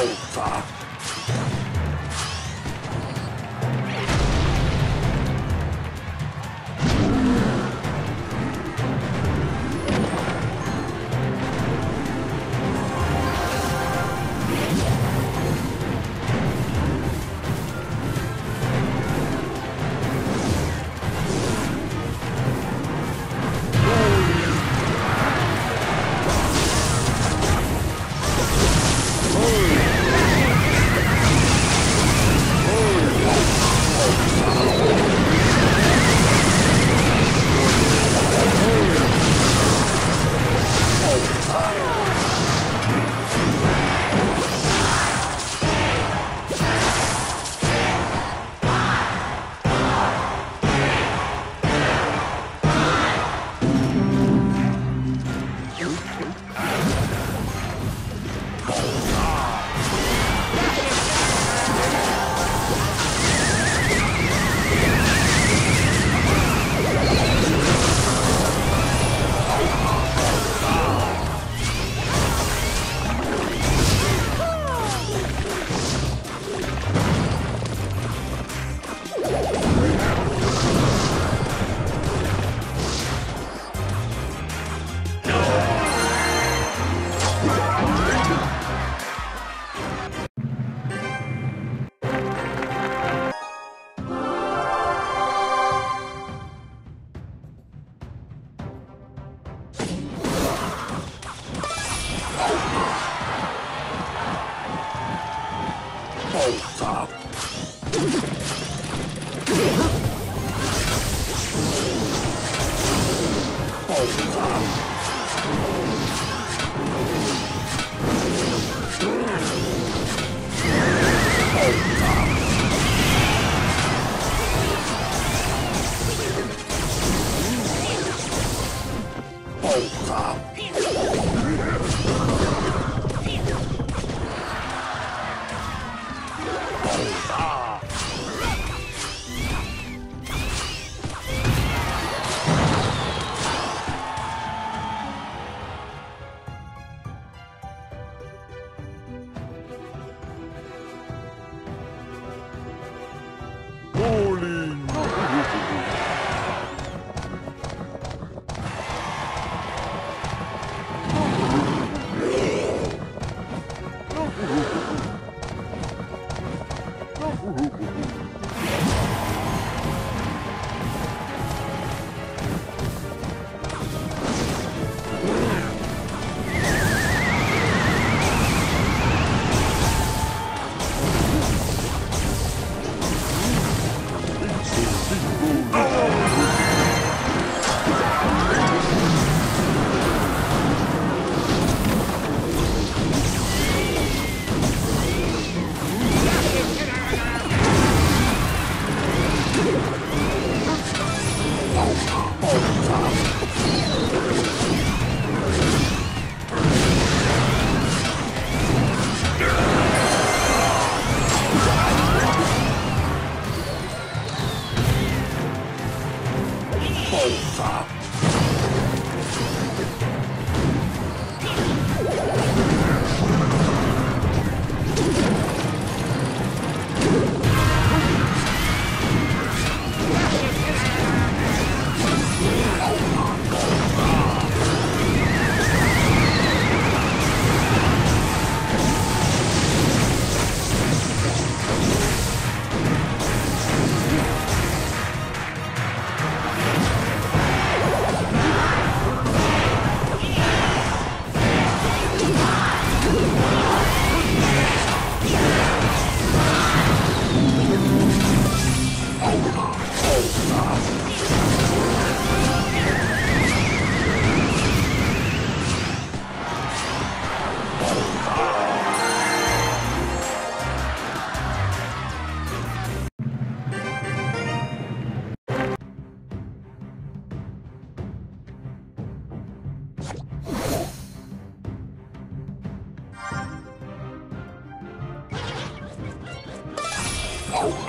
over.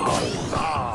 Oh,